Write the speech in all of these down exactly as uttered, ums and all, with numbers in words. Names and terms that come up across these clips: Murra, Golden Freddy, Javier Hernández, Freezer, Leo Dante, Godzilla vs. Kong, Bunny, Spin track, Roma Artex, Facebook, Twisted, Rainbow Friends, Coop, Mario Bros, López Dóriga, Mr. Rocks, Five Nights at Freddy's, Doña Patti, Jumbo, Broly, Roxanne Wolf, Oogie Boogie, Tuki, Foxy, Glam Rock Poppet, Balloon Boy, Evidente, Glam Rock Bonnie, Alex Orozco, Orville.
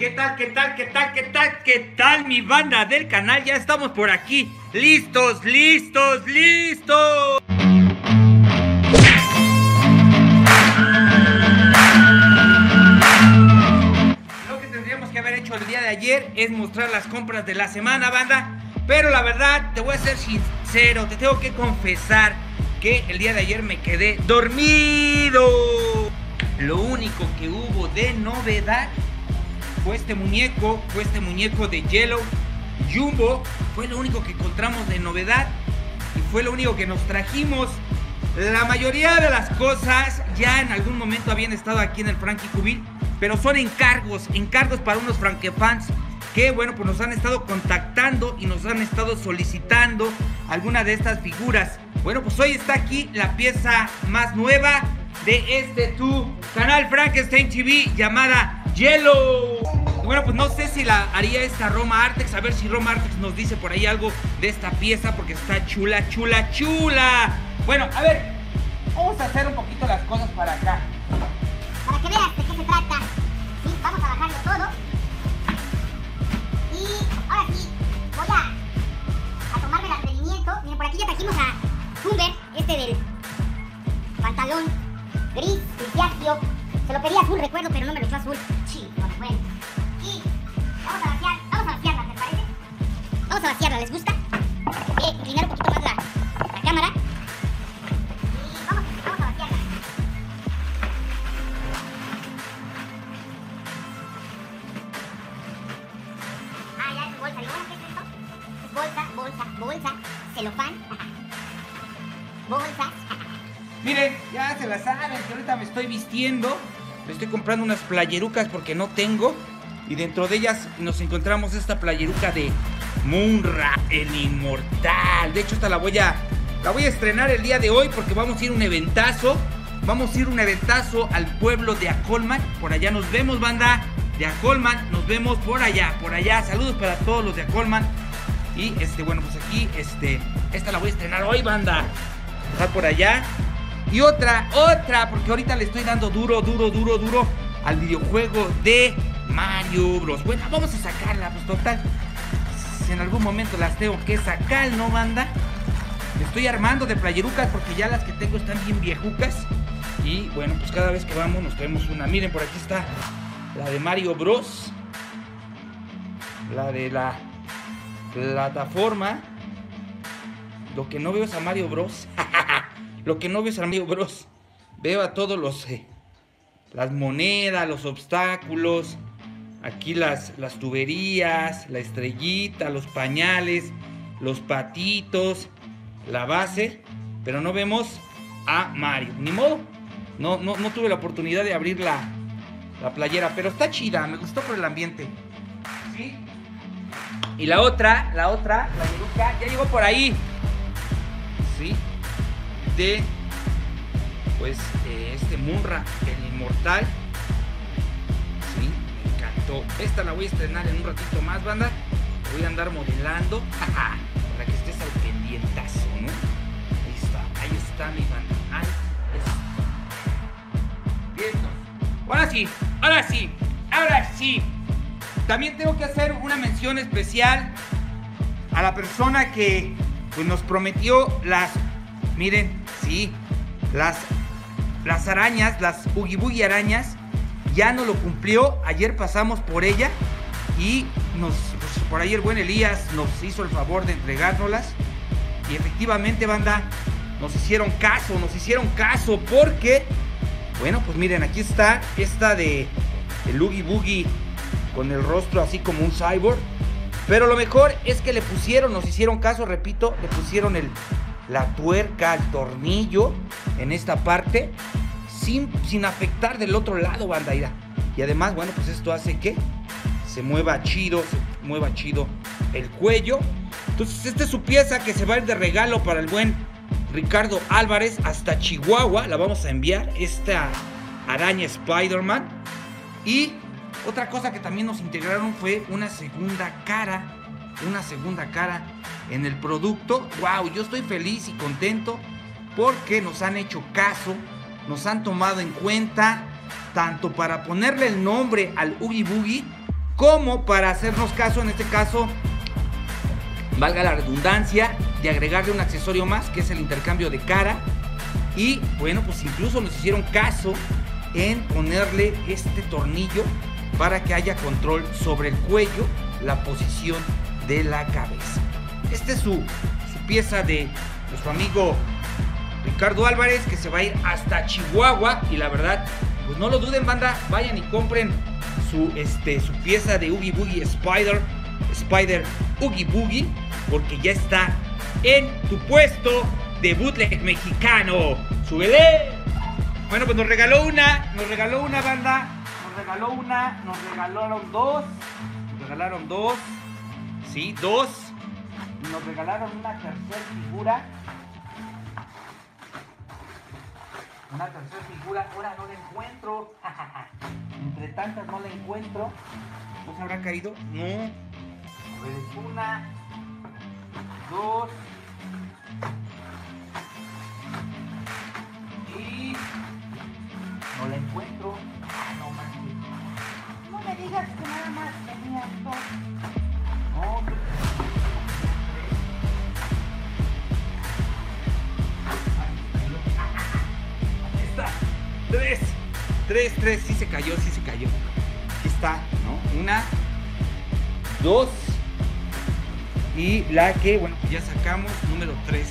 ¿Qué tal, qué tal, qué tal, qué tal, qué tal, mi banda del canal? Ya estamos por aquí, listos, listos, listos. Lo que tendríamos que haber hecho el día de ayer es mostrar las compras de la semana, banda. Pero la verdad, te voy a ser sincero, te tengo que confesar que el día de ayer me quedé dormido. Lo único que hubo de novedad fue este muñeco, fue este muñeco de Yellow, Jumbo, fue lo único que encontramos de novedad y fue lo único que nos trajimos. La mayoría de las cosas ya en algún momento habían estado aquí en el Frankie Cubil, pero son encargos, encargos para unos Frankefans que, bueno, pues nos han estado contactando y nos han estado solicitando alguna de estas figuras. Bueno, pues hoy está aquí la pieza más nueva de este tu canal Frankenstein T V llamada Yellow. Bueno, pues no sé si la haría esta Roma Artex. A ver si Roma Artex nos dice por ahí algo de esta pieza, porque está chula, chula, chula. Bueno, a ver, vamos a hacer un poquito las cosas para acá, para que veas de qué se trata. Sí, vamos a bajarlo todo. Y ahora sí, voy a, a tomarme el atrevimiento. Miren, por aquí ya trajimos a Thunder, este del pantalón gris, grisáceo. Se lo pedí azul, recuerdo, pero no me lo echó azul. Sí, bueno. Y vamos a vaciar, vamos a vaciarla, ¿les parece? Vamos a vaciarla, ¿les gusta? Eh, inclinar un poquito más la, la cámara. Y vamos, vamos a vaciarla. Ah, ya es bolsa. ¿Qué es esto? Es bolsa, bolsa, bolsa, celofán. Bolsas. Miren, ya se la saben, que ahorita me estoy vistiendo. Estoy comprando unas playerucas porque no tengo. Y dentro de ellas nos encontramos esta playeruca de Murra, el inmortal. De hecho, esta la voy a la voy a estrenar el día de hoy, porque vamos a ir un eventazo. Vamos a ir un eventazo al pueblo de Acolman. Por allá nos vemos, banda de Acolman. Nos vemos por allá, por allá. Saludos para todos los de Acolman. Y este, bueno, pues aquí, este, esta la voy a estrenar hoy, banda. Está por allá. Y otra, otra, porque ahorita le estoy dando duro, duro, duro, duro al videojuego de Mario Bros. Bueno, vamos a sacarla, pues total, si en algún momento las tengo que sacar, ¿no, banda? Me estoy armando de playerucas porque ya las que tengo están bien viejucas. Y bueno, pues cada vez que vamos nos traemos una. Miren, por aquí está la de Mario Bros, la de la plataforma. Lo que no veo es a Mario Bros. Lo que no ves, amigo Bros, veo a todos los, eh, las monedas, los obstáculos, aquí las, las tuberías, la estrellita, los pañales, los patitos, la base, pero no vemos a Mario. Ni modo, no, no, no tuve la oportunidad de abrir la, la playera, pero está chida, me gustó por el ambiente. ¿Sí? Y la otra, la otra, la de Luca, ya llegó por ahí. Sí. De, pues eh, este Murra, el inmortal. Sí, me encantó. Esta la voy a estrenar en un ratito más, banda. La voy a andar modelando, jaja, para que estés al pendientazo, ¿no? Ahí está, ahí está mi banda. Ahí está. Listo. Ahora sí, ahora sí, ahora sí. También tengo que hacer una mención especial a la persona que, pues, nos prometió las... Miren, sí, las, las arañas, las Oogie Boogie arañas, ya no lo cumplió. Ayer pasamos por ella y nos, pues, por ahí el buen Elías nos hizo el favor de entregárnoslas. Y efectivamente, banda, nos hicieron caso, nos hicieron caso porque, bueno, pues miren, aquí está esta de el Oogie Boogie con el rostro así como un cyborg. Pero lo mejor es que le pusieron, nos hicieron caso, repito, le pusieron el... la tuerca, el tornillo en esta parte, sin, sin afectar del otro lado, banda. Y además, bueno, pues esto hace que se mueva chido, se mueva chido el cuello. Entonces, esta es su pieza que se va a ir de regalo para el buen Ricardo Álvarez hasta Chihuahua. La vamos a enviar, esta araña Spider-Man. Y otra cosa que también nos integraron fue una segunda cara, una segunda cara en el producto. Wow, yo estoy feliz y contento porque nos han hecho caso, nos han tomado en cuenta, tanto para ponerle el nombre al Oogie Boogie como para hacernos caso, en este caso, valga la redundancia, de agregarle un accesorio más, que es el intercambio de cara. Y bueno, pues incluso nos hicieron caso en ponerle este tornillo para que haya control sobre el cuello, la posición de la cabeza. Este es su, su pieza de nuestro amigo Ricardo Álvarez, que se va a ir hasta Chihuahua. Y la verdad, pues no lo duden, banda, vayan y compren su, este, su pieza de Oogie Boogie Spider, Spider Oogie Boogie, porque ya está en tu puesto de bootleg mexicano. ¡Súbele! Bueno, pues nos regaló una, nos regaló una banda, nos regaló una, nos regalaron dos, nos regalaron dos, sí, dos, nos regalaron una tercera figura, una tercera figura, ahora no la encuentro, entre tantas no la encuentro, ¿no se habrá caído? No, a ver, es una, dos, y no la encuentro. Ah, no manches. No me digas que nada más tenía dos. No, no. Ahí está. Tres. Tres, tres. Sí se cayó, sí se cayó. Aquí está, ¿no? Una, dos. Y la que, bueno, pues ya sacamos, número tres.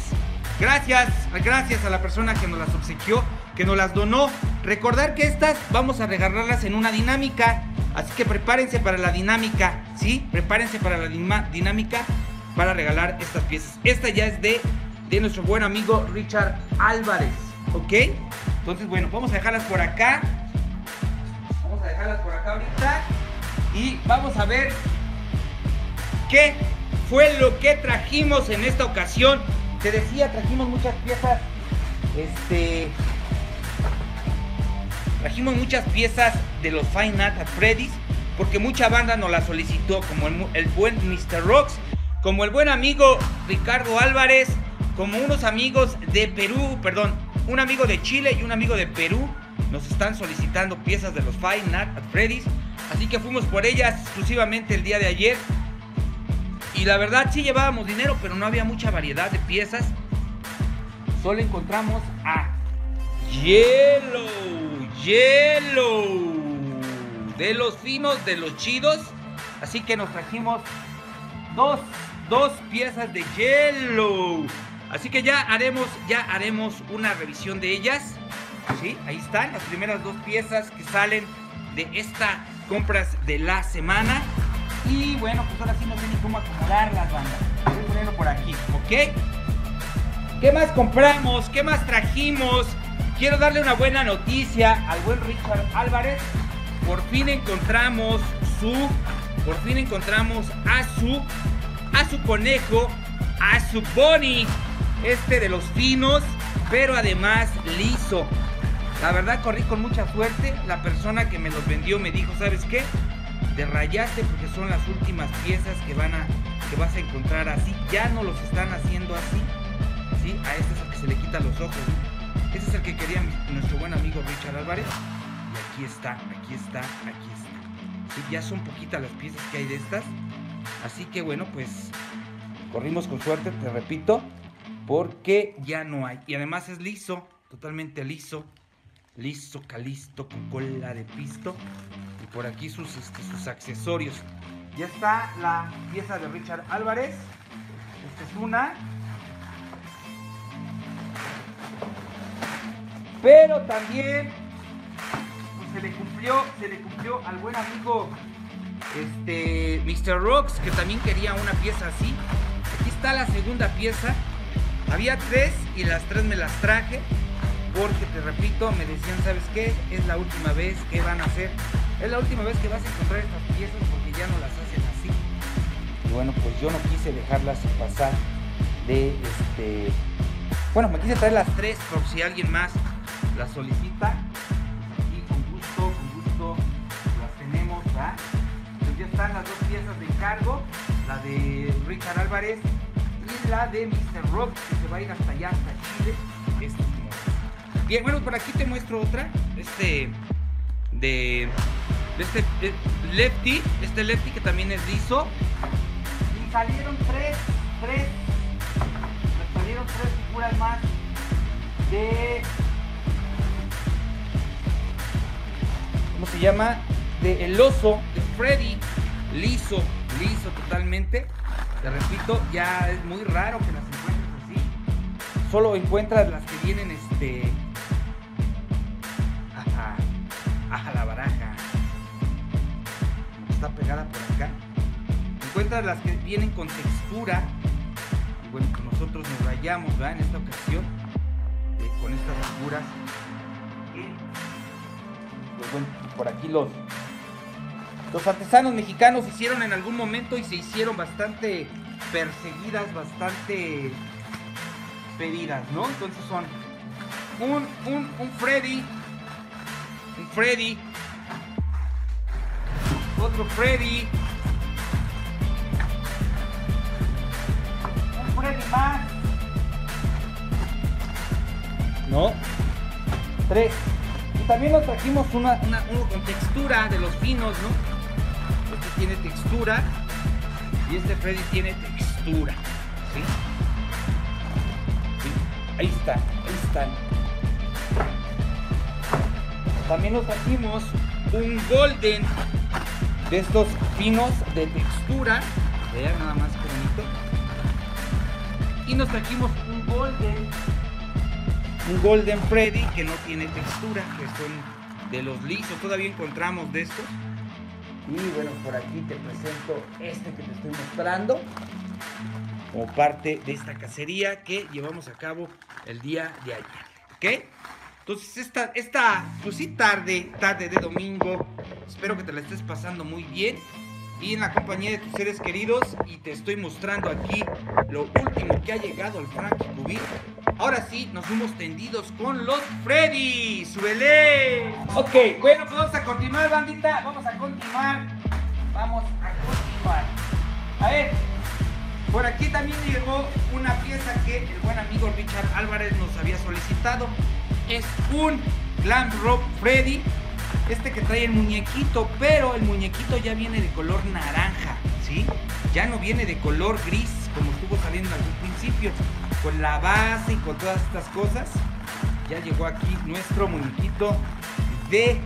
Gracias, gracias a la persona que nos las obsequió, que nos las donó. Recordar que estas vamos a regalarlas en una dinámica, así que prepárense para la dinámica, ¿sí? Prepárense para la dinámica para regalar estas piezas. Esta ya es de, de nuestro buen amigo Richard Álvarez, ¿ok? Entonces, bueno, vamos a dejarlas por acá. Vamos a dejarlas por acá ahorita. Y vamos a ver qué fue lo que trajimos en esta ocasión. Te decía, trajimos muchas piezas, este, trajimos muchas piezas de los Five Nights at Freddy's, porque mucha banda nos la solicitó, como el, el buen mister Rocks, como el buen amigo Ricardo Álvarez, como unos amigos de Perú, perdón, un amigo de Chile y un amigo de Perú, nos están solicitando piezas de los Five Nights at Freddy's, así que fuimos por ellas exclusivamente el día de ayer. Y la verdad sí llevábamos dinero, pero no había mucha variedad de piezas. Solo encontramos a Yellow, Yellow, de los finos, de los chidos. Así que nos trajimos dos, dos piezas de Yellow. Así que ya haremos, ya haremos una revisión de ellas. Sí, ahí están las primeras dos piezas que salen de esta compras de la semana. Y bueno, pues ahora sí no sé ni cómo acomodar las bandas. Voy a ponerlo por aquí, ¿ok? ¿Qué más compramos? ¿Qué más trajimos? Quiero darle una buena noticia al buen Richard Álvarez. Por fin encontramos su... Por fin encontramos a su... A su conejo, a su Bunny. Este de los finos, pero además liso. La verdad corrí con mucha suerte. La persona que me los vendió me dijo, ¿sabes qué? Te rayaste porque son las últimas piezas que van a que vas a encontrar así. Ya no los están haciendo así, ¿sí? A este es el que se le quita los ojos, ¿sí? Este es el que quería mi, nuestro buen amigo Richard Álvarez. Y aquí está, aquí está, aquí está, ¿sí? Ya son poquitas las piezas que hay de estas. Así que bueno, pues corrimos con suerte, te repito, porque ya no hay. Y además es liso, totalmente liso. Liso, calisto, con cola de pisto. Por aquí sus, este, sus accesorios. Ya está la pieza de Richard Álvarez. Esta es una. Pero también pues, se le cumplió, se le cumplió al buen amigo este mister Rocks, que también quería una pieza así. Aquí está la segunda pieza. Había tres y las tres me las traje. Porque te repito, me decían, ¿sabes qué? Es la última vez que van a hacer. Es la última vez que vas a encontrar estas piezas porque ya no las hacen así. Y bueno, pues yo no quise dejarlas pasar de este... Bueno, me quise traer las tres por si alguien más las solicita. Y con gusto, con gusto las tenemos, ¿verdad? Entonces ya están las dos piezas de encargo. La de Richard Álvarez y la de mister Rock, que se va a ir hasta allá, hasta Chile. Este, bien, bueno, por aquí te muestro otra. Este... de... de este de Lefty, este Lefty que también es liso. Y salieron tres, tres, salieron tres figuras más de... ¿Cómo se llama? De el oso, de Freddy, liso, liso totalmente. Te repito, ya es muy raro que las encuentres así. Solo encuentras las que vienen este... Ajá, ajá la baraja. Está pegada por acá. Encuentras las que vienen con textura. Y bueno, nosotros nos rayamos, ¿verdad? En esta ocasión, eh, con estas figuras. Pues bueno, por aquí los... Los artesanos mexicanos se hicieron en algún momento y se hicieron bastante perseguidas, bastante pedidas, ¿no? Entonces son un, un, un Freddy, un Freddy, otro Freddy, un Freddy más, ¿no? Tres. Y también nos trajimos una, una, uno con textura de los finos, ¿no? Este tiene textura y este Freddy tiene textura, ¿sí? ¿Sí? Ahí está, ahí están. También nos trajimos un Golden de estos finos de textura. Vean nada más que bonito. Y nos trajimos un Golden, un Golden Freddy que no tiene textura, que son de los lisos. Todavía encontramos de estos. Y bueno, por aquí te presento este que te estoy mostrando como parte de esta cacería que llevamos a cabo el día de ayer, ¿ok? Entonces esta, esta pues sí, tarde, tarde de domingo. Espero que te la estés pasando muy bien y en la compañía de tus seres queridos. Y te estoy mostrando aquí lo último que ha llegado al Frankie Cubí. Ahora sí, nos fuimos tendidos con los Freddy. ¡Súbele! Ok, bueno, pues vamos a continuar, bandita. Vamos a continuar. Vamos a continuar. A ver, por aquí también llegó una pieza que el buen amigo Richard Álvarez nos había solicitado. Es un Glam Rock Freddy. Este que trae el muñequito, pero el muñequito ya viene de color naranja, ¿sí? Ya no viene de color gris, como estuvo saliendo al principio. Con la base y con todas estas cosas, ya llegó aquí nuestro muñequito de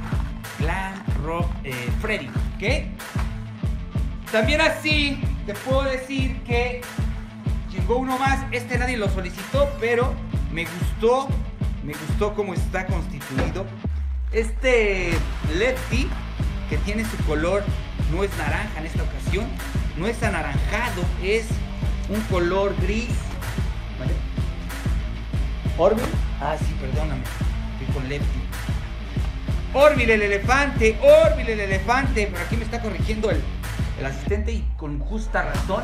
Glam Rock eh, Freddy, ¿ok? También así te puedo decir que llegó uno más. Este nadie lo solicitó, pero me gustó, me gustó cómo está constituido. Este Lefty, que tiene su color, no es naranja en esta ocasión, no es anaranjado, es un color gris, ¿vale? Orville, ah sí, perdóname, estoy con Lefty. Orville el elefante, Orville el elefante, pero aquí me está corrigiendo el, el asistente y con justa razón.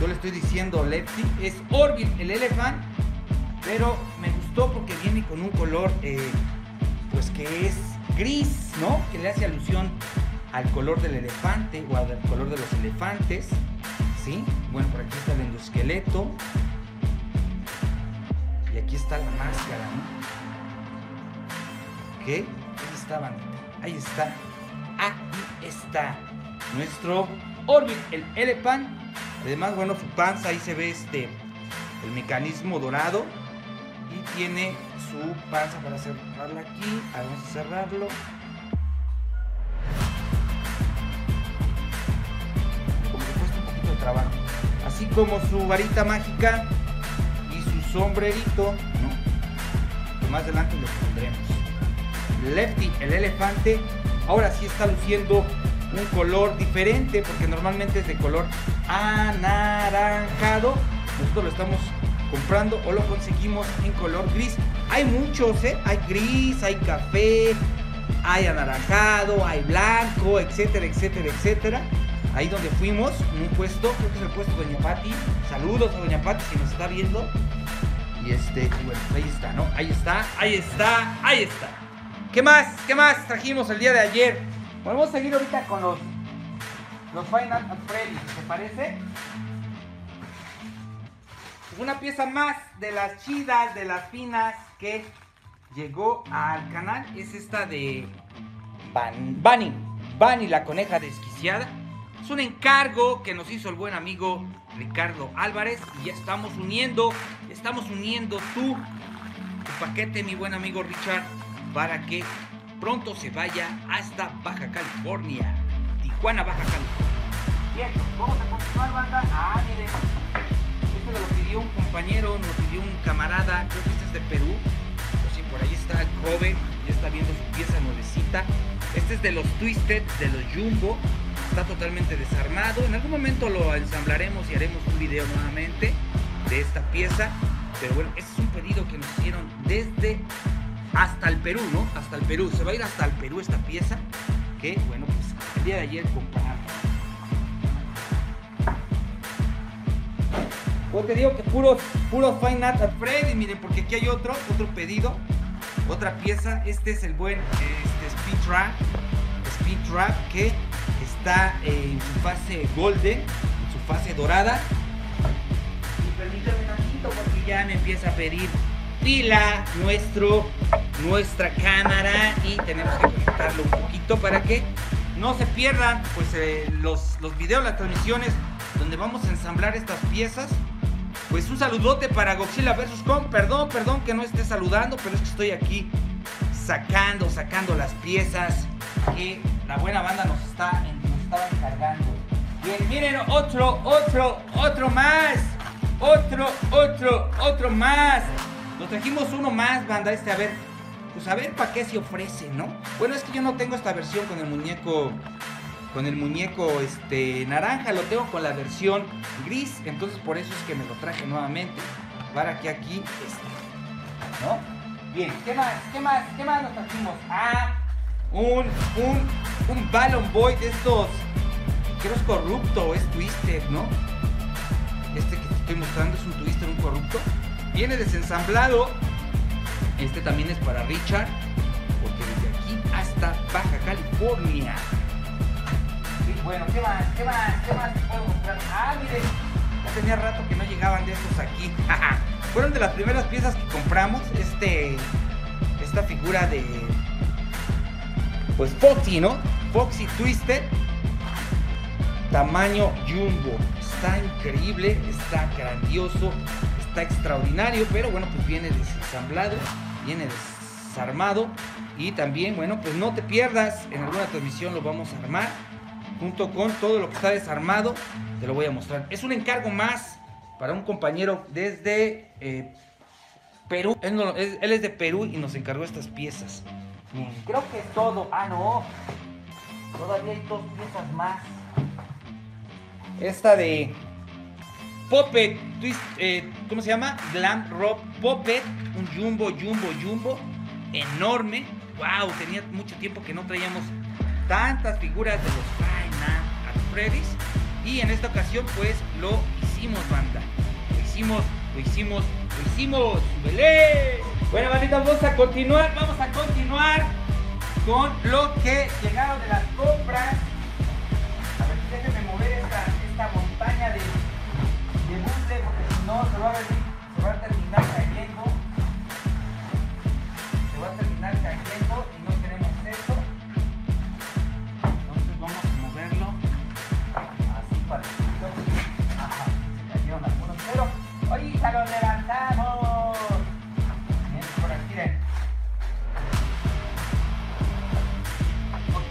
Yo le estoy diciendo Lefty, es Orville el elefante, pero me gustó porque viene con un color... Eh, pues que es gris, ¿no? Que le hace alusión al color del elefante o al color de los elefantes, ¿sí? Bueno, por aquí está el endosqueleto y aquí está la máscara, ¿no? ¿Ok? Ahí está, bandita, ahí está, ahí está nuestro Orbit, el elefante. Además, bueno, su panza, ahí se ve este, el mecanismo dorado y tiene... su panza para cerrarla aquí. Vamos a cerrarlo. Como que cuesta un poquito de trabajo. Así como su varita mágica y su sombrerito, ¿no? Que más adelante lo pondremos. Lefty, el elefante, ahora sí está luciendo un color diferente porque normalmente es de color anaranjado. Nosotros lo estamos comprando o lo conseguimos en color gris. Hay muchos, ¿eh? Hay gris, hay café, hay anaranjado, hay blanco, etcétera, etcétera, etcétera. Ahí donde fuimos, en un puesto, creo que es el puesto de Doña Patti. Saludos a Doña Patti si nos está viendo. Y este, bueno, ahí está, ¿no? Ahí está, ahí está, ahí está. ¿Qué más? ¿Qué más trajimos el día de ayer? Bueno, vamos a seguir ahorita con los los Five Nights at Freddy's, ¿te parece? Una pieza más de las chidas, de las finas que llegó al canal es esta de Bunny. Bunny la coneja desquiciada. Es un encargo que nos hizo el buen amigo Ricardo Álvarez y ya estamos uniendo, estamos uniendo tu, tu paquete, mi buen amigo Richard, para que pronto se vaya hasta Baja California, Tijuana, Baja California. Bien, vamos a continuar, banda. Ah, miren, esto me lo pidió un compañero, nos pidió un camarada, creo que este es de Perú. Pues sí, por ahí está el joven, ya está viendo su pieza nuevecita. Este es de los Twisted, de los Jumbo. Está totalmente desarmado. En algún momento lo ensamblaremos y haremos un video nuevamente de esta pieza. Pero bueno, este es un pedido que nos hicieron desde hasta el Perú, ¿no? Hasta el Perú. Se va a ir hasta el Perú esta pieza. Que bueno, pues el día de ayer comparado. Pues te digo que puros, puros Five Nights at Freddy. Miren, porque aquí hay otro, otro pedido. Otra pieza. Este es el buen este, Spin track. Spin track que está en su fase golden, en su fase dorada. Y permítame un ratito porque ya me empieza a pedir pila nuestro, nuestra cámara y tenemos que conectarlo un poquito para que no se pierdan pues, eh, los, los videos, las transmisiones donde vamos a ensamblar estas piezas. Pues un saludote para Godzilla versus. Kong. Perdón, perdón que no esté saludando, pero es que estoy aquí sacando, sacando las piezas que la buena banda nos está, nos estaba encargando. Bien, miren, otro, otro, otro más. Otro, otro, otro más. Nos trajimos uno más, banda, este, a ver. Pues a ver para qué se ofrece, ¿no? Bueno, es que yo no tengo esta versión con el muñeco, con el muñeco este, naranja, lo tengo con la versión gris. Entonces por eso es que me lo traje nuevamente, para que aquí esté, ¿no? Bien, ¿qué más? ¿Qué más? ¿Qué más nos trajimos? Ah, un, un, un Balloon Boy de estos, que no es corrupto, es Twisted, ¿no? Este que te estoy mostrando es un Twisted, un corrupto. Viene desensamblado. Este también es para Richard, porque desde aquí hasta Baja California. Sí, bueno, ¿qué más? ¿Qué más? ¿Qué más te puedo mostrar? Ah, miren, ya tenía rato que no llegaban de estos aquí. Fueron de las primeras piezas que compramos. Este, esta figura de... pues Foxy, ¿no? Foxy Twisted. Tamaño Jumbo. Está increíble, está grandioso, está extraordinario. Pero bueno, pues viene desensamblado, viene desarmado. Y también, bueno, pues no te pierdas. En alguna transmisión lo vamos a armar. Junto con todo lo que está desarmado, te lo voy a mostrar. Es un encargo más para un compañero desde eh, Perú. Él, no, él, él es de Perú y nos encargó estas piezas. Creo que es todo. Ah, no. Todavía hay dos piezas más. Esta de Poppet, twist, eh, ¿cómo se llama? Glam Rock Poppet. Un jumbo, jumbo, jumbo. Enorme. Wow, tenía mucho tiempo que no traíamos tantas figuras de los Five Nights at Freddy's. Y en esta ocasión, pues, lo hicimos, banda. Lo hicimos, lo hicimos, lo hicimos. ¡Súbele! Bueno, bandita, vamos a continuar, vamos a continuar con lo que llegaron de las compras. A ver, déjenme mover esta, esta montaña de, de bucle, porque si no se va a, ver, se va a terminar cayendo. Se va a terminar cayendo y no queremos eso. Entonces vamos a moverlo así parecido. Ajá, se cayeron algunos, pero oye, se lo levantamos.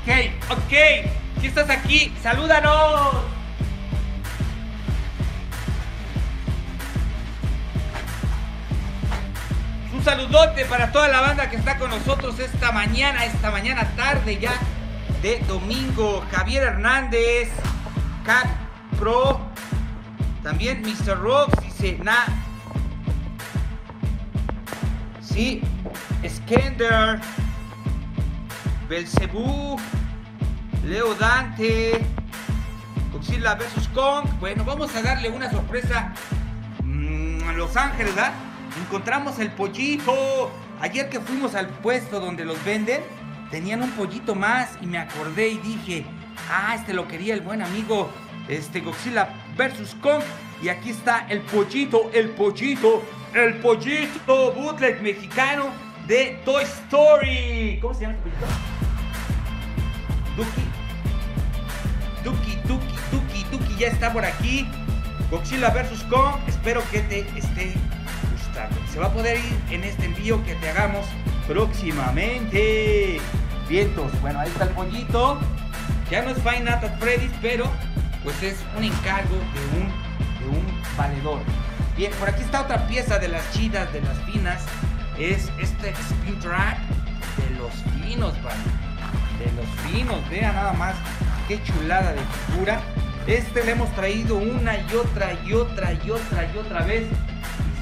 Ok, ok, si estás aquí, salúdanos. Un saludote para toda la banda que está con nosotros esta mañana, esta mañana tarde ya de domingo. Javier Hernández, Cat Pro, también mister Rocks, dice na. Sí, Skender. Belcebú, Leo Dante, Godzilla versus. Kong. Bueno, vamos a darle una sorpresa mm, a Los Ángeles, ¿verdad? Encontramos el pollito. Ayer que fuimos al puesto donde los venden, tenían un pollito más y me acordé y dije, ah, este lo quería el buen amigo este Godzilla versus. Kong. Y aquí está el pollito, el pollito, el pollito bootleg mexicano de Toy Story. ¿Cómo se llama este pollito? Tuki, Tuki, Tuki, Tuki, Tuki ya está por aquí. Godzilla versus. Kong, espero que te esté gustando. Se va a poder ir en este envío que te hagamos próximamente. Vientos, bueno, ahí está el pollito. Ya no es Five Nights at Freddy's, pero pues es un encargo de un, de un valedor. Bien, por aquí está otra pieza de las chidas, de las finas. Es este Spin Track de los finos, ¿vale? De los finos, vean nada más qué chulada de figura. Este le hemos traído una y otra y otra y otra y otra vez.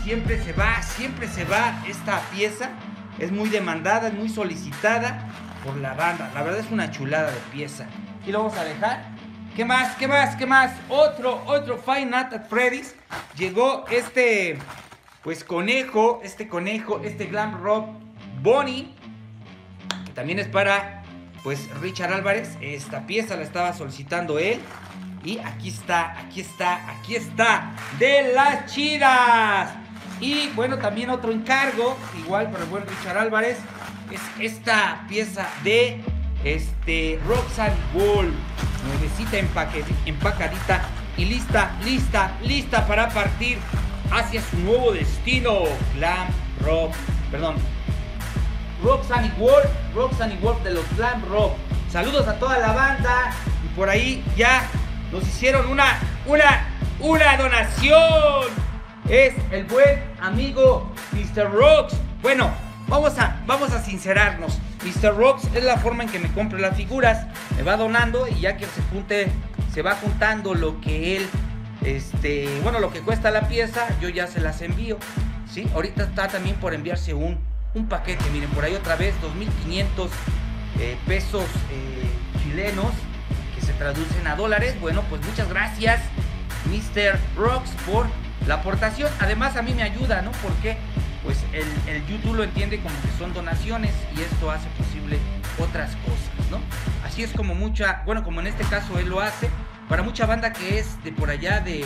Y siempre se va, siempre se va esta pieza. Es muy demandada, es muy solicitada por la banda. La verdad es una chulada de pieza. Y lo vamos a dejar. ¿Qué más? ¿Qué más? ¿Qué más? Otro, otro Five Nights at Freddy's. Llegó este, pues, conejo, este conejo, este Glam Rock Bonnie, que también es para, pues, Ricardo Álvarez. Esta pieza la estaba solicitando él. Y aquí está, aquí está, aquí está, de las chidas. Y bueno, también otro encargo, igual para el buen Ricardo Álvarez, es esta pieza de este Roxanne Wolf, nuevecita, empaque, empacadita, y lista, lista, lista para partir hacia su nuevo destino. Glam Rock, perdón, Roxanne Wolf, Roxanne Wolf de los Glam Rock. Saludos a toda la banda. Y por ahí ya nos hicieron una, una, una donación. Es el buen amigo mister Rocks. Bueno, vamos a, vamos a sincerarnos. mister Rocks es la forma en que me compro las figuras. Me va donando y ya que se junte, se va juntando lo que él, este, bueno, lo que cuesta la pieza, yo ya se las envío, ¿sí? Ahorita está también por enviarse un, un paquete. Miren, por ahí otra vez, dos mil quinientos eh, pesos eh, chilenos, que se traducen a dólares. Bueno, pues muchas gracias, mister Rocks, por la aportación. Además, a mí me ayuda, ¿no? Porque pues el, el YouTube lo entiende como que son donaciones y esto hace posible otras cosas, ¿no? Así es como mucha, bueno, como en este caso él lo hace, para mucha banda que es de por allá de,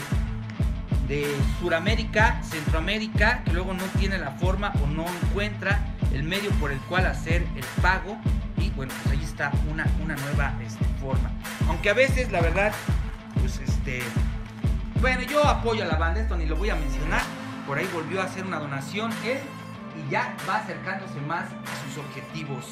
de Suramérica, Centroamérica, que luego no tiene la forma o no encuentra el medio por el cual hacer el pago. Y bueno, pues ahí está una, una nueva este, forma. Aunque a veces, la verdad, pues este... bueno, yo apoyo a la banda, esto ni lo voy a mencionar. Por ahí volvió a hacer una donación él y ya va acercándose más a sus objetivos.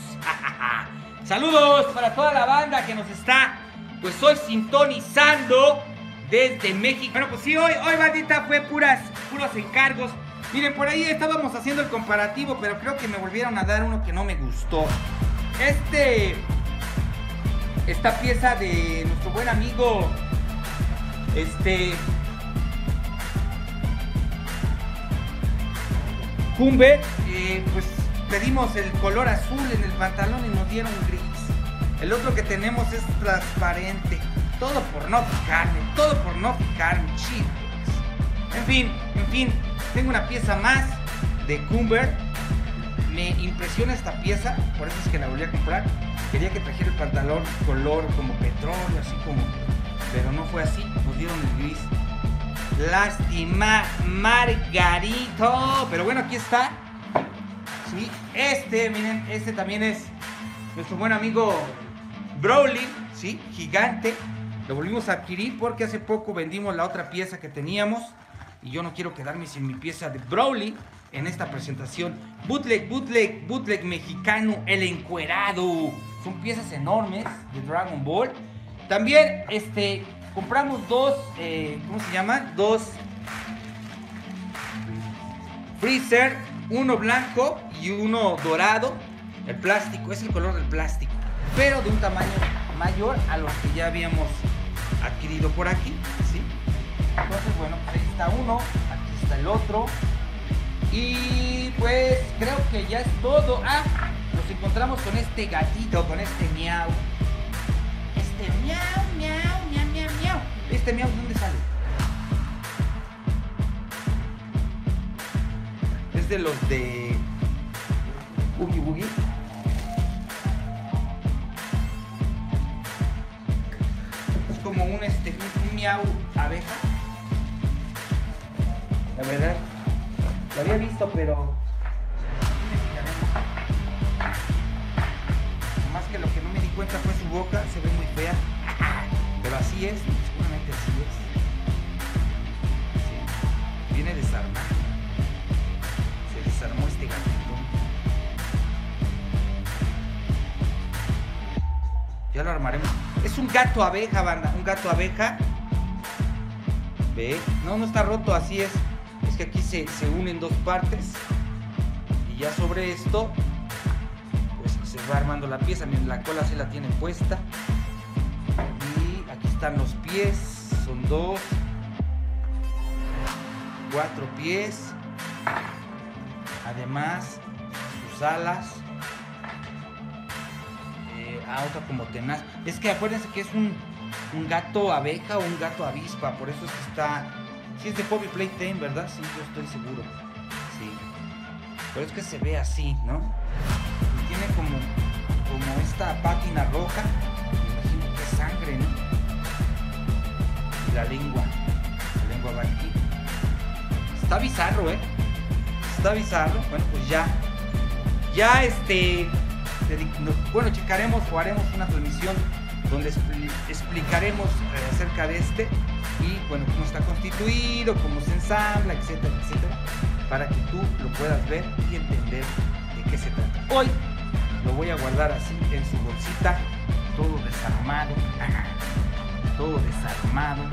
Saludos para toda la banda que nos está, pues hoy sintonizando desde México. Bueno, pues sí, hoy, hoy bandita fue puras, puros encargos. Miren, por ahí estábamos haciendo el comparativo, pero creo que me volvieron a dar uno que no me gustó. Este, esta pieza de nuestro buen amigo, este... Jumbe, eh, pues pedimos el color azul en el pantalón y nos dieron gris. El otro que tenemos es transparente. Todo por no picarme, todo por no picarme, chicos. En fin, en fin, tengo una pieza más de Cumber. Me impresiona esta pieza, por eso es que la volví a comprar. Quería que trajera el pantalón color como petróleo, así como... pero no fue así, nos dieron el gris. Lástima, Margarito. Pero bueno, aquí está. Sí, este, miren, este también es nuestro buen amigo Broly, sí, gigante. Lo volvimos a adquirir porque hace poco vendimos la otra pieza que teníamos y yo no quiero quedarme sin mi pieza de Broly en esta presentación. Bootleg, bootleg, bootleg mexicano, el encuerado. Son piezas enormes de Dragon Ball. También, este... compramos dos, eh, ¿cómo se llama? Dos Freezer, uno blanco y uno dorado. El plástico, es el color del plástico, pero de un tamaño mayor a los que ya habíamos adquirido por aquí, ¿sí? Entonces, bueno, pues ahí está uno, aquí está el otro. Y pues creo que ya es todo. Ah, nos encontramos con este gatito, con este miau. Este miau, miau. Este miau, ¿dónde sale? Es de los de Oogie Boogie. Es como un, este, un miau abeja. La verdad, lo había visto, pero... más que lo que no me di cuenta fue su boca, se ve muy fea. pero así es, seguramente así es. Sí. Viene desarmado. Se desarmó este gatito. Ya lo armaremos. Es un gato abeja, banda. Un gato abeja. ¿Ve? No, no está roto, así es. Es que aquí se, se unen dos partes. Y ya sobre esto, pues se va armando la pieza. Miren, la cola se la tiene puesta. Y aquí están los pies. Son dos. Cuatro pies. Además, sus alas. Eh, ah, otra como tenaz. Es que acuérdense que es un... un gato abeja o un gato avispa, por eso es que está... Si sí es de Poppy Playtime, ¿verdad? Sí, yo estoy seguro. Sí. Pero es que se ve así, ¿no? Y tiene como, como esta pátina roja. Me imagino que es sangre, ¿no? Y la lengua. La lengua va aquí. Está bizarro, ¿eh? Está bizarro. Bueno, pues ya. Ya este... Bueno, checaremos o haremos una transmisión donde explicaremos acerca de este y bueno, cómo está constituido, cómo se ensambla, etcétera, etcétera, para que tú lo puedas ver y entender de qué se trata. Hoy lo voy a guardar así en su bolsita, todo desarmado, todo desarmado,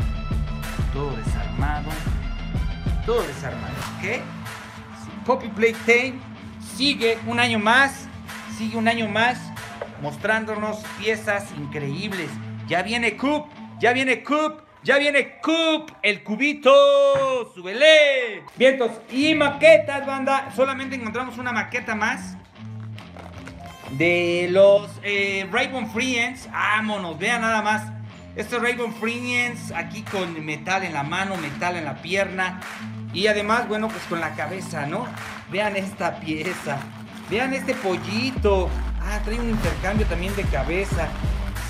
todo desarmado, todo desarmado, ¿ok? Poppy Playtime sigue un año más, sigue un año más. Mostrándonos piezas increíbles. Ya viene Coop, ya viene Coop, ya viene Coop, el cubito, súbele. Vientos y maquetas, banda. Solamente encontramos una maqueta más de los eh, Rainbow Friends. Vámonos, vean nada más. Estos es Rainbow Friends aquí con metal en la mano, metal en la pierna. Y además, bueno, pues con la cabeza, ¿no? Vean esta pieza. Vean este pollito. Ah, trae un intercambio también de cabeza.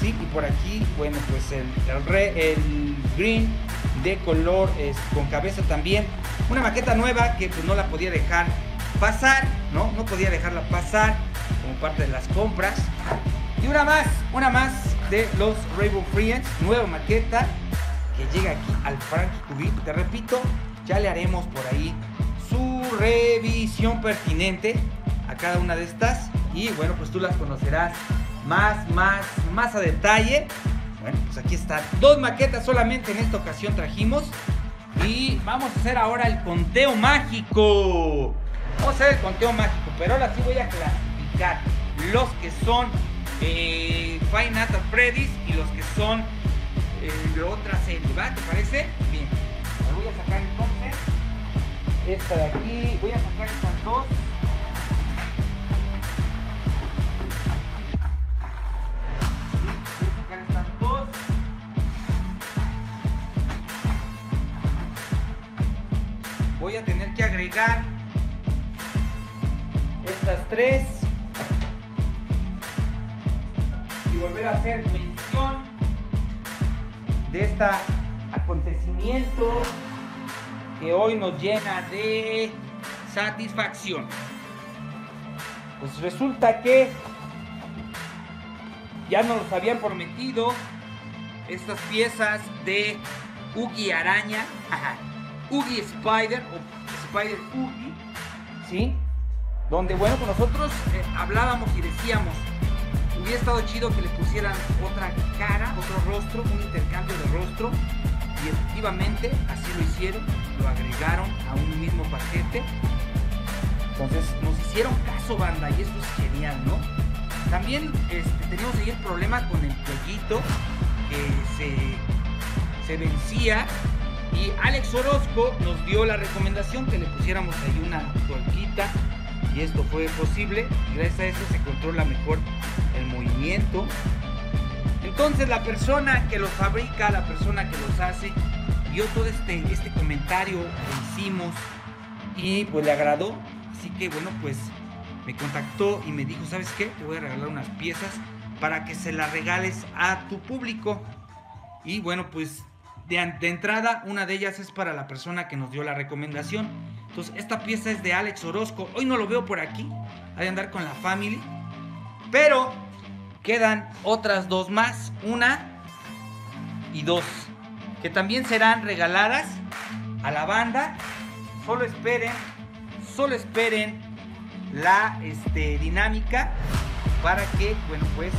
Sí, y por aquí, bueno, pues el, el, re, el green de color es, con cabeza también. Una maqueta nueva que pues no la podía dejar pasar, ¿no? No podía dejarla pasar como parte de las compras. Y una más, una más de los Rainbow Friends. Nueva maqueta que llega aquí al Frankie Cubit. Te repito, ya le haremos por ahí su revisión pertinente a cada una de estas. Y bueno, pues tú las conocerás más, más, más a detalle. Bueno, pues aquí están. Dos maquetas solamente en esta ocasión trajimos. Y vamos a hacer ahora el conteo mágico. Vamos a hacer el conteo mágico. Pero ahora sí voy a clasificar los que son eh, Five Nights at Freddy's y los que son eh, de otra serie, ¿va? ¿Te parece? Bien. Me voy a sacar entonces esta de aquí. Voy a sacar estas dos. Voy a tener que agregar estas tres y volver a hacer mención de este acontecimiento que hoy nos llena de satisfacción. Pues resulta que ya nos habían prometido estas piezas de Oogie Araña. Ajá. Oogie Spider o Spider Oogie, ¿sí? Donde, bueno, con nosotros eh, hablábamos y decíamos, hubiera estado chido que le pusieran otra cara, otro rostro, un intercambio de rostro, y efectivamente así lo hicieron, lo agregaron a un mismo paquete. Entonces nos hicieron caso, banda, y eso es genial, ¿no? También este, teníamos ahí el problema con el pollito que se, se vencía. Y Alex Orozco nos dio la recomendación que le pusiéramos ahí una tuerquita y esto fue posible. Gracias a eso se controla mejor el movimiento. Entonces la persona que los fabrica, la persona que los hace, vio todo este, este comentario que hicimos y pues le agradó. Así que bueno, pues me contactó y me dijo, ¿sabes qué? Te voy a regalar unas piezas para que se las regales a tu público. Y bueno, pues... De, de entrada, una de ellas es para la persona que nos dio la recomendación. Entonces, esta pieza es de Alex Orozco. Hoy no lo veo por aquí. Hay que andar con la family. Pero quedan otras dos más. Una y dos, que también serán regaladas a la banda. Solo esperen, solo esperen la este, dinámica para que, bueno, pues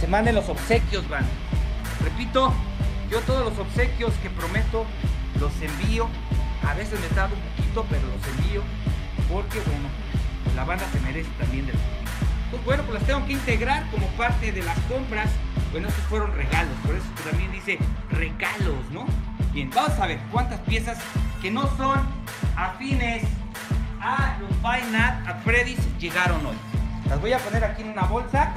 se manden los obsequios, van. Repito, yo todos los obsequios que prometo los envío. A veces me tardo un poquito, pero los envío porque, bueno, la banda se merece también del público. Pues bueno, pues las tengo que integrar como parte de las compras. Bueno, estos fueron regalos, por eso también dice regalos, ¿no? Bien, vamos a ver cuántas piezas que no son afines a los Five Nights at Freddy's llegaron hoy. Las voy a poner aquí en una bolsa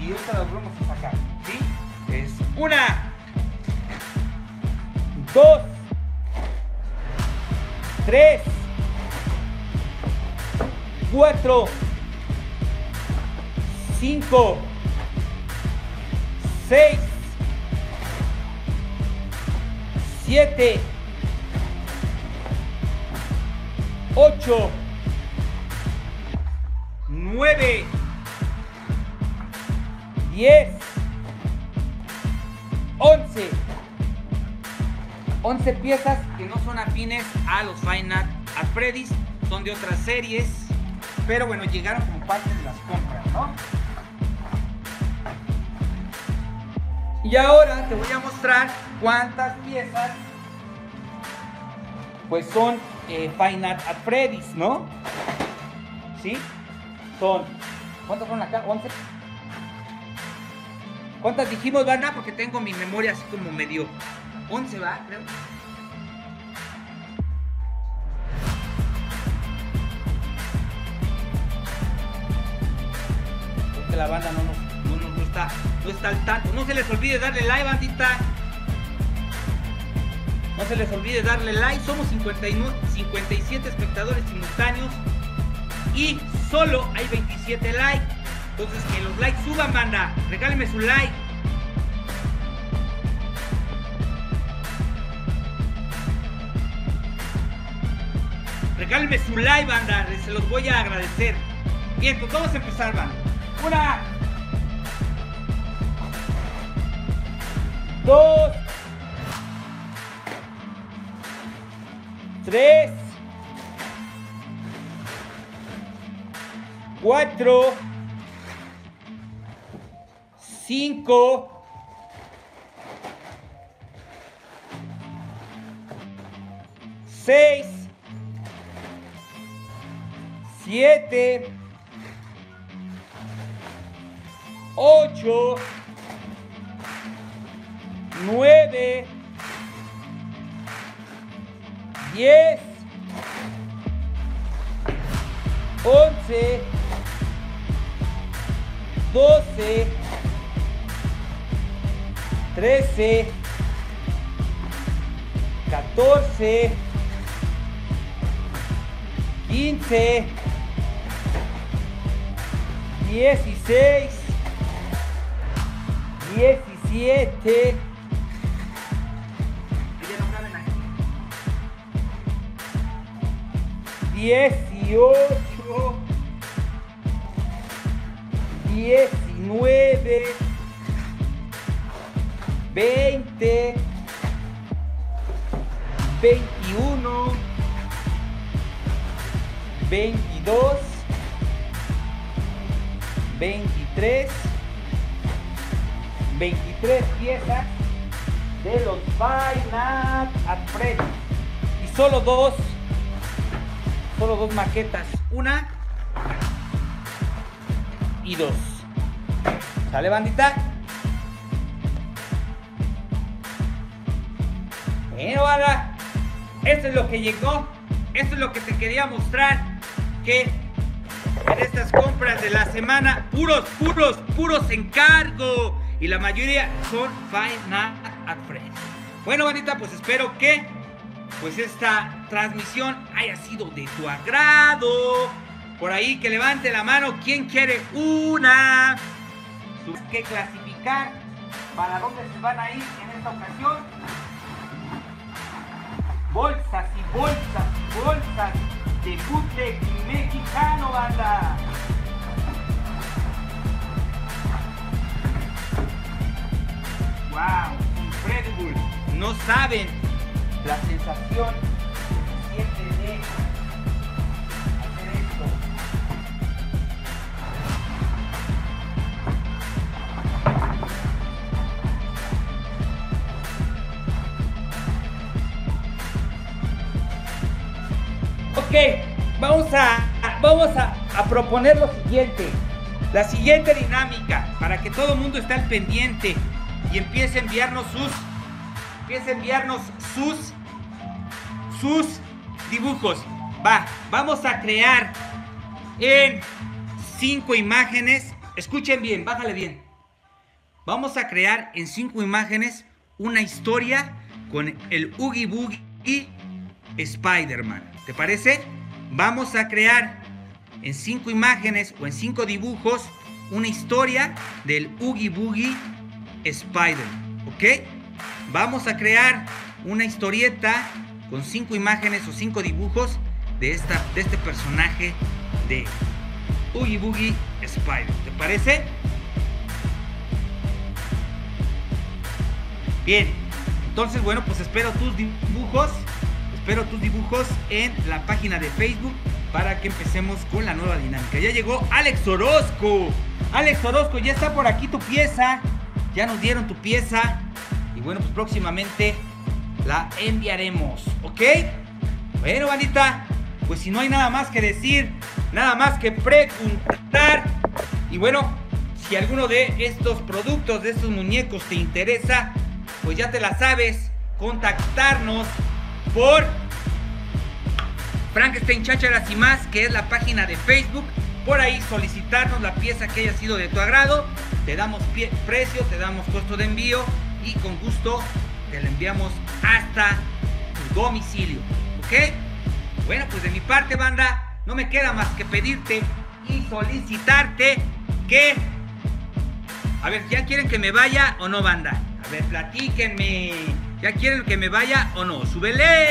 y otra las vamos a sacar, ¿sí? Es una, dos, tres, cuatro, cinco, seis, siete, ocho, nueve, diez, once. once piezas que no son afines a los Five Nights at Freddy's, son de otras series, pero bueno, llegaron como parte de las compras, ¿no? Y ahora te voy a mostrar cuántas piezas pues son eh, Five Nights at Freddy's, ¿no? ¿Sí? Son... ¿Cuántas fueron acá? ¿once? ¿Cuántas dijimos, Vanna? Porque tengo mi memoria así como medio... once, ¿va? Creo. Porque la banda no nos... Está, no está al tanto. No se les olvide darle like, bandita. No se les olvide darle like. Somos cincuenta y nueve, cincuenta y siete espectadores simultáneos y solo hay veintisiete likes. Entonces que los likes suban, banda. Regálenme su like. Regálenme su like, banda. Se los voy a agradecer. Bien, pues vamos a empezar, banda. Una, dos, tres, cuatro, cinco, seis, siete, ocho, nueve, diez, once, doce, trece, catorce, quince, dieciséis, diecisiete. Dieciocho, diecinueve, veinte, veintiuno, veintidós, veintitrés, veintitrés piezas de los Five Nights at Freddy's y solo dos. Solo dos maquetas, una y dos. ¿Sale, bandita? Bueno, banda, esto es lo que llegó. Esto es lo que te quería mostrar. Que en estas compras de la semana, puros, puros, puros encargo. Y la mayoría son Five Nights at Freddy's. Bueno, bandita, pues espero que pues esta transmisión haya sido de tu agrado. Por ahí que levante la mano quien quiere una. Tienes que clasificar para dónde se van a ir en esta ocasión. Bolsas y bolsas y bolsas de bootleg mexicano, banda. ¡Wow! ¡Un Freddy Bull! No saben la sensación que siente de hacer esto. Ok, vamos a, a, vamos a, a proponer lo siguiente. La siguiente dinámica, para que todo el mundo esté al pendiente y empiece a enviarnos sus empiece a enviarnos sus sus dibujos. Va, vamos a crear en cinco imágenes. Escuchen bien, bájale bien. Vamos a crear en cinco imágenes una historia con el Oogie Boogie y Spider-Man. ¿Te parece? Vamos a crear en cinco imágenes o en cinco dibujos una historia del Oogie Boogie Spider, ¿ok? Vamos a crear una historieta con cinco imágenes o cinco dibujos de, esta, de este personaje de Oogie Boogie Spider, ¿te parece? Bien, entonces bueno, pues espero tus dibujos, espero tus dibujos en la página de Facebook para que empecemos con la nueva dinámica. Ya llegó Alex Orozco. Alex Orozco, ya está por aquí tu pieza. Ya nos dieron tu pieza. Y bueno, pues próximamente la enviaremos, ¿ok? Bueno, bandita, pues si no hay nada más que decir, nada más que preguntar. Y bueno, si alguno de estos productos, de estos muñecos te interesa, pues ya te la sabes, contactarnos por Frankenstein Chácharas y Más, que es la página de Facebook. Por ahí solicitarnos la pieza que haya sido de tu agrado. Te damos pie, precio, te damos costo de envío y con gusto te la enviamos hasta tu domicilio, ¿ok? Bueno, pues de mi parte, banda, no me queda más que pedirte y solicitarte que... A ver, ¿ya quieren que me vaya o no, banda? A ver, platíquenme. ¿Ya quieren que me vaya o no? ¡Súbele!